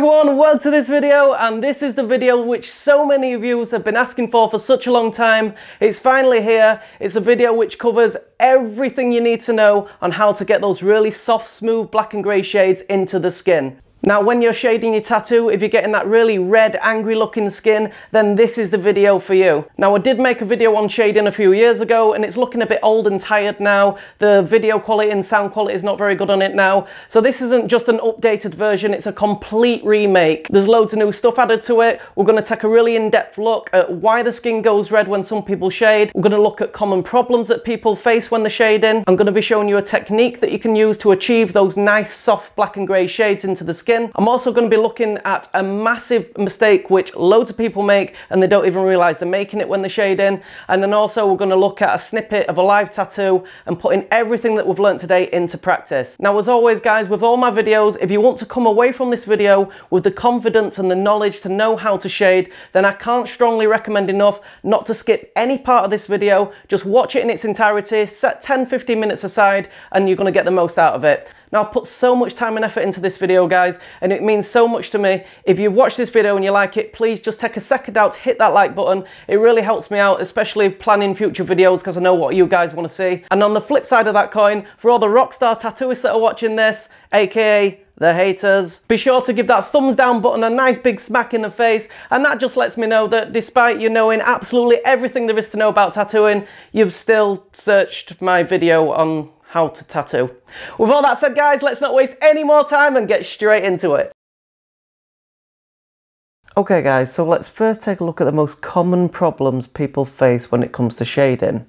everyone, welcome to this video, and this is the video which so many of you have been asking for such a long time. It's finally here. It's a video which covers everything you need to know on how to get those really soft, smooth black and grey shades into the skin. Now, when you're shading your tattoo, if you're getting that really red, angry looking skin, then this is the video for you. Now, I did make a video on shading a few years ago, and it's looking a bit old and tired now. The video quality and sound quality is not very good on it now. So this isn't just an updated version, it's a complete remake. There's loads of new stuff added to it. We're gonna take a really in-depth look at why the skin goes red when some people shade. We're gonna look at common problems that people face when they're shading. I'm gonna be showing you a technique that you can use to achieve those nice, soft black and grey shades into the skin. I'm also going to be looking at a massive mistake which loads of people make and they don't even realise they're making it when they're shading. And then also we're going to look at a snippet of a live tattoo and putting everything that we've learnt today into practice. Now, as always guys, with all my videos, if you want to come away from this video with the confidence and the knowledge to know how to shade, then I can't strongly recommend enough not to skip any part of this video. Just watch it in its entirety, set 10-15 minutes aside, and you're going to get the most out of it. Now, I put so much time and effort into this video, guys, and it means so much to me. If you watch this video and you like it, please just take a second out to hit that like button. It really helps me out, especially planning future videos, because I know what you guys want to see. And on the flip side of that coin, for all the rockstar tattooists that are watching this, aka the haters, be sure to give that thumbs down button a nice big smack in the face, and that just lets me know that despite you knowing absolutely everything there is to know about tattooing, you've still searched my video on how to tattoo. With all that said, guys, let's not waste any more time and get straight into it. Okay guys, so let's first take a look at the most common problems people face when it comes to shading.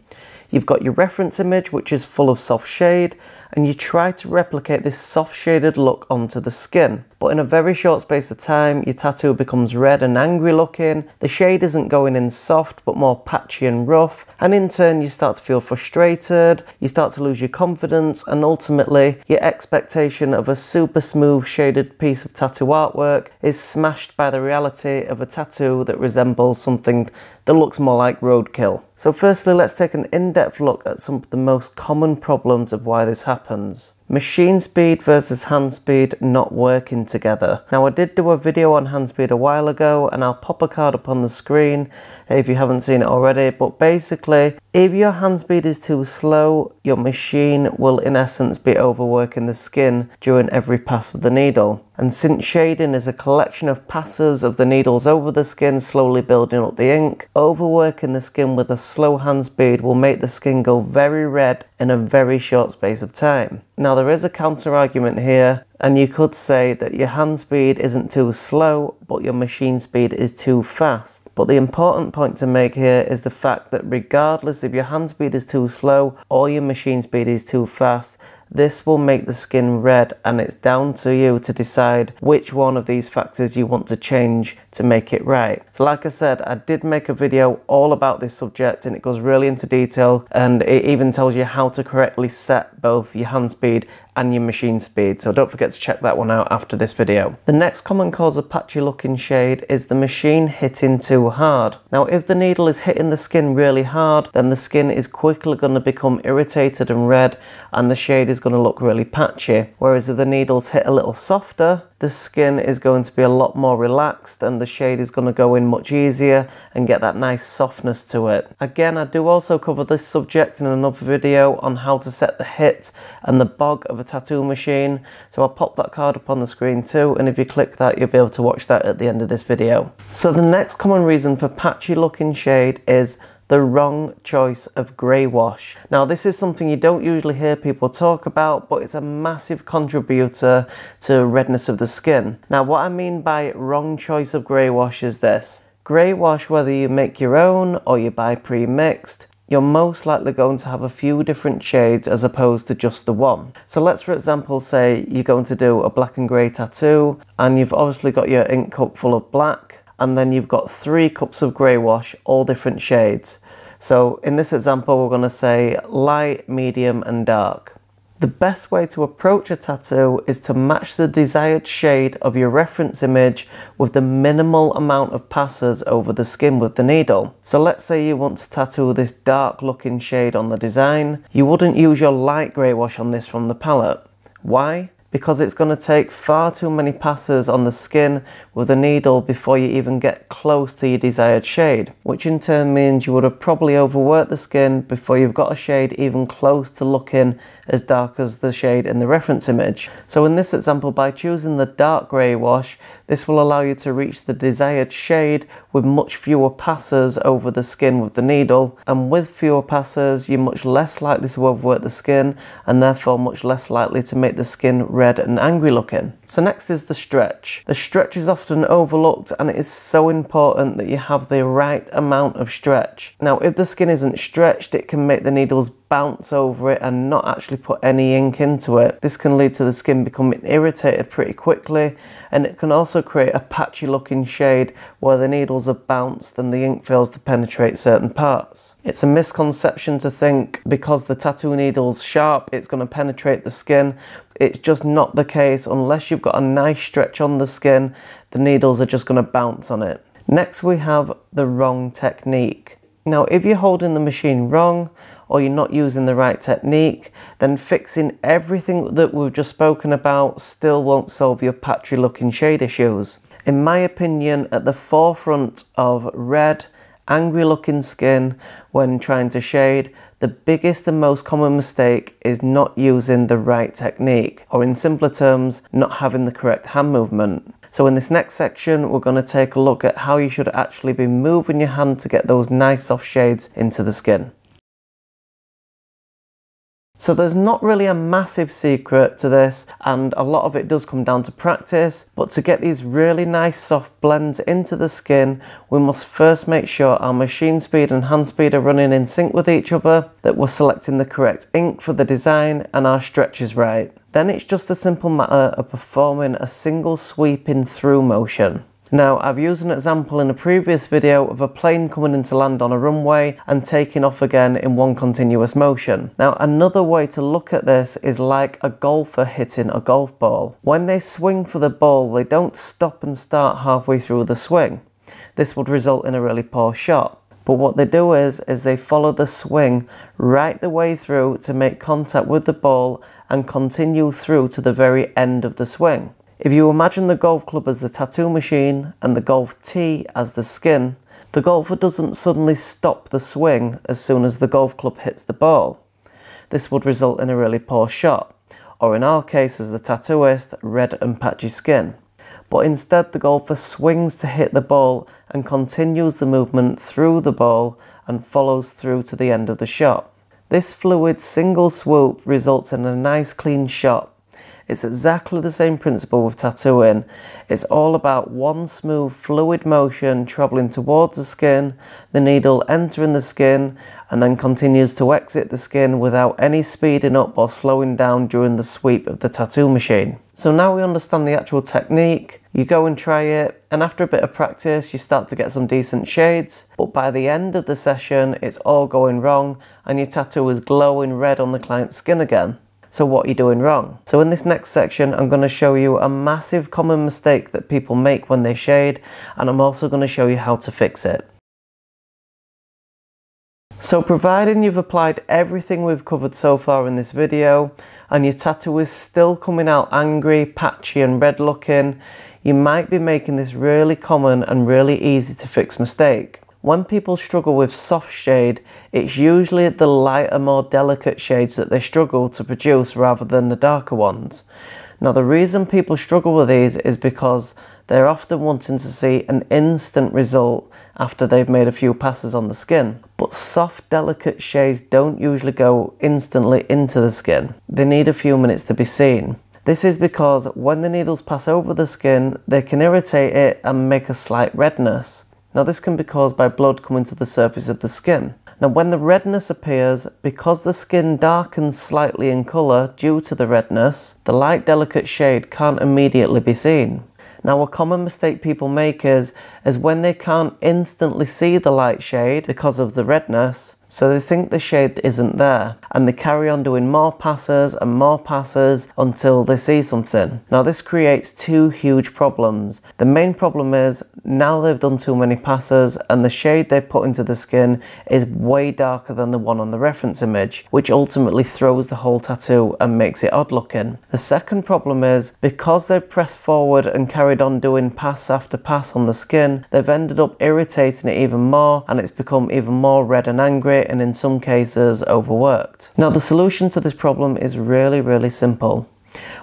You've got your reference image, which is full of soft shade, and you try to replicate this soft shaded look onto the skin. But in a very short space of time, your tattoo becomes red and angry looking, the shade isn't going in soft but more patchy and rough, and in turn you start to feel frustrated, you start to lose your confidence, and ultimately your expectation of a super smooth shaded piece of tattoo artwork is smashed by the reality of a tattoo that resembles something that looks more like roadkill. So firstly, let's take an in-depth look at some of the most common problems of why this happens. Machine speed versus hand speed not working together. Now, I did do a video on hand speed a while ago, and I'll pop a card up on the screen if you haven't seen it already, but basically, if your hand speed is too slow, your machine will in essence be overworking the skin during every pass of the needle. And since shading is a collection of passes of the needles over the skin, slowly building up the ink, overworking the skin with a slow hand speed will make the skin go very red in a very short space of time. Now, there is a counter argument here, and you could say that your hand speed isn't too slow, but your machine speed is too fast. But the important point to make here is the fact that regardless if your hand speed is too slow or your machine speed is too fast, this will make the skin red, and it's down to you to decide which one of these factors you want to change to make it right. So like I said, I did make a video all about this subject, and it goes really into detail, and it even tells you how to correctly set both your hand speed and your machine speed. So don't forget to check that one out after this video. The next common cause of patchy looking shade is the machine hitting too hard. Now, if the needle is hitting the skin really hard, then the skin is quickly going to become irritated and red, and the shade is going to look really patchy. Whereas if the needles hit a little softer, the skin is going to be a lot more relaxed, and the shade is going to go in much easier and get that nice softness to it. Again, I do also cover this subject in another video on how to set the hit and the bog of a tattoo machine, so I'll pop that card up on the screen too, and if you click that you'll be able to watch that at the end of this video. So the next common reason for patchy looking shade is the wrong choice of grey wash. Now, this is something you don't usually hear people talk about, but it's a massive contributor to redness of the skin. Now, what I mean by wrong choice of grey wash is this. Grey wash, whether you make your own or you buy pre-mixed, you're most likely going to have a few different shades as opposed to just the one. So let's, for example, say you're going to do a black and grey tattoo, and you've obviously got your ink cup full of black, and then you've got 3 cups of grey wash, all different shades. So in this example, we're going to say light, medium and dark. The best way to approach a tattoo is to match the desired shade of your reference image with the minimal amount of passes over the skin with the needle. So let's say you want to tattoo this dark looking shade on the design. You wouldn't use your light grey wash on this from the palette. Why? because it's going to take far too many passes on the skin with a needle before you even get close to your desired shade, which in turn means you would have probably overworked the skin before you've got a shade even close to looking as dark as the shade in the reference image. So in this example, by choosing the dark grey wash, this will allow you to reach the desired shade with much fewer passes over the skin with the needle, and with fewer passes you're much less likely to overwork the skin and therefore much less likely to make the skin red and angry looking. So next is the stretch. The stretch is often overlooked and it is so important that you have the right amount of stretch. Now if the skin isn't stretched, it can make the needles bounce over it and not actually put any ink into it. This can lead to the skin becoming irritated pretty quickly, and it can also create a patchy looking shade where the needles are bounced and the ink fails to penetrate certain parts. It's a misconception to think because the tattoo needle's sharp it's going to penetrate the skin. It's just not the case. Unless you've got a nice stretch on the skin, the needles are just going to bounce on it. Next we have the wrong technique. Now if you're holding the machine wrong or you're not using the right technique, then fixing everything that we've just spoken about still won't solve your patchy looking shade issues. In my opinion, at the forefront of red, angry looking skin when trying to shade, the biggest and most common mistake is not using the right technique, or in simpler terms, not having the correct hand movement. So in this next section, we're going to take a look at how you should actually be moving your hand to get those nice soft shades into the skin. So there's not really a massive secret to this, and a lot of it does come down to practice, but to get these really nice soft blends into the skin, we must first make sure our machine speed and hand speed are running in sync with each other, that we're selecting the correct ink for the design, and our stretch is right. Then it's just a simple matter of performing a single sweeping through motion. Now, I've used an example in a previous video of a plane coming in to land on a runway and taking off again in one continuous motion. Now, another way to look at this is like a golfer hitting a golf ball. When they swing for the ball, they don't stop and start halfway through the swing. This would result in a really poor shot. But what they do is they follow the swing right the way through to make contact with the ball and continue through to the very end of the swing. If you imagine the golf club as the tattoo machine and the golf tee as the skin, the golfer doesn't suddenly stop the swing as soon as the golf club hits the ball. This would result in a really poor shot, or in our case as the tattooist, red and patchy skin. But instead the golfer swings to hit the ball and continues the movement through the ball and follows through to the end of the shot. This fluid single swoop results in a nice clean shot. It's exactly the same principle with tattooing. It's all about one smooth fluid motion travelling towards the skin, the needle entering the skin and then continues to exit the skin without any speeding up or slowing down during the sweep of the tattoo machine. So now we understand the actual technique, you go and try it, and after a bit of practice you start to get some decent shades, but by the end of the session it's all going wrong and your tattoo is glowing red on the client's skin again. So what are you doing wrong? So in this next section, I'm going to show you a massive common mistake that people make when they shade, and I'm also going to show you how to fix it. So providing you've applied everything we've covered so far in this video, and your tattoo is still coming out angry, patchy and red looking, you might be making this really common and really easy to fix mistake. When people struggle with soft shade, it's usually the lighter, more delicate shades that they struggle to produce rather than the darker ones. Now the reason people struggle with these is because they're often wanting to see an instant result after they've made a few passes on the skin. But soft, delicate shades don't usually go instantly into the skin. They need a few minutes to be seen. This is because when the needles pass over the skin, they can irritate it and make a slight redness. Now this can be caused by blood coming to the surface of the skin. Now when the redness appears, because the skin darkens slightly in colour due to the redness, the light delicate shade can't immediately be seen. Now a common mistake people make is when they can't instantly see the light shade because of the redness, So they think the shade isn't there, and they carry on doing more passes until they see something. Now this creates two huge problems. The main problem is now they've done too many passes and the shade they put into the skin is way darker than the one on the reference image, which ultimately throws the whole tattoo and makes it odd looking. The second problem is because they've pressed forward and carried on doing pass after pass on the skin, they've ended up irritating it even more, and it's become even more red and angry, and in some cases overworked. Now the solution to this problem is really simple.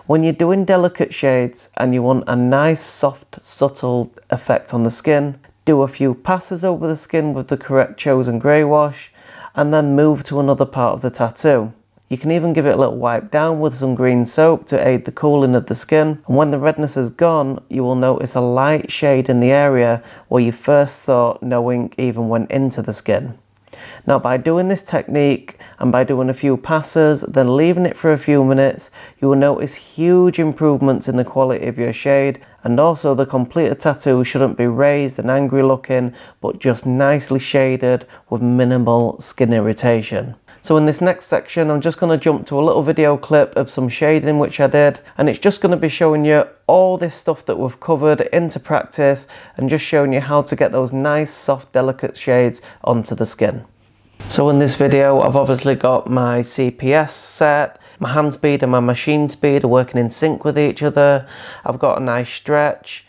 When you're doing delicate shades and you want a nice soft subtle effect on the skin, do a few passes over the skin with the correct chosen grey wash and then move to another part of the tattoo. You can even give it a little wipe down with some green soap to aid the cooling of the skin, and when the redness is gone you will notice a light shade in the area where you first thought no ink even went into the skin. Now by doing this technique and by doing a few passes then leaving it for a few minutes, you will notice huge improvements in the quality of your shade, and also the completed tattoo shouldn't be raised and angry looking but just nicely shaded with minimal skin irritation. So in this next section I'm just going to jump to a little video clip of some shading which I did, and it's just going to be showing you all this stuff that we've covered into practice and just showing you how to get those nice soft delicate shades onto the skin. So in this video I've obviously got my CPS set, my hand speed and my machine speed are working in sync with each other, I've got a nice stretch,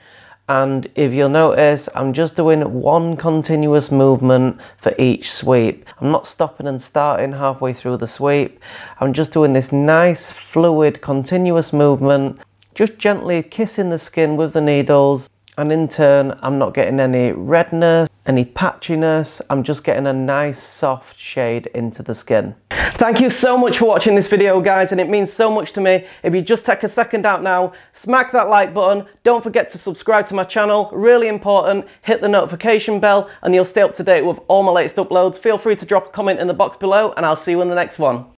and if you'll notice I'm just doing one continuous movement for each sweep. I'm not stopping and starting halfway through the sweep, I'm just doing this nice fluid continuous movement, just gently kissing the skin with the needles, and in turn I'm not getting any redness, any patchiness, I'm just getting a nice soft shade into the skin. Thank you so much for watching this video guys, and it means so much to me if you just take a second out now, smack that like button, don't forget to subscribe to my channel, really important, hit the notification bell and you'll stay up to date with all my latest uploads. Feel free to drop a comment in the box below and I'll see you in the next one.